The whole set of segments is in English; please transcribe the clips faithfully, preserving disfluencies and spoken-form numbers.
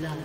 blood.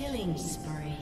Killing spree.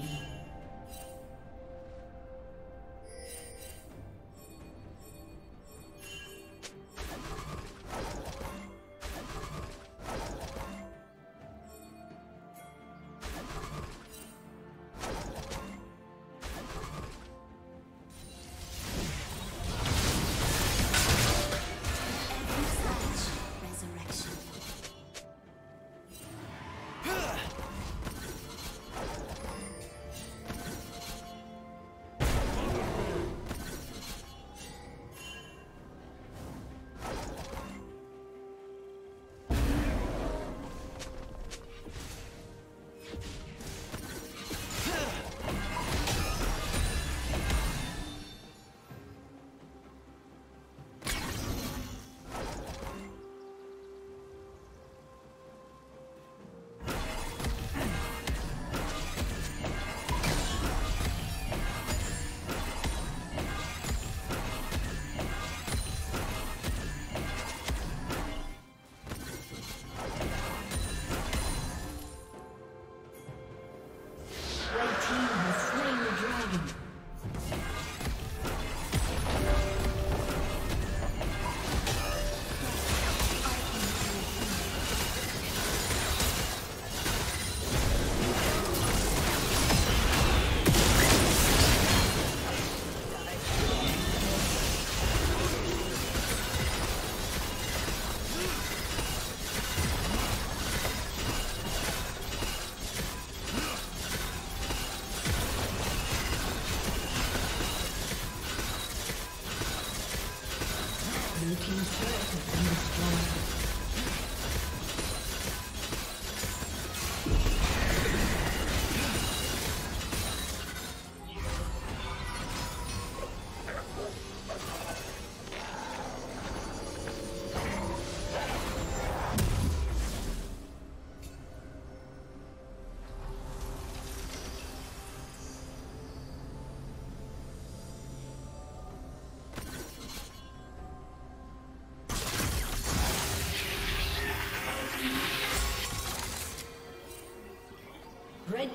Red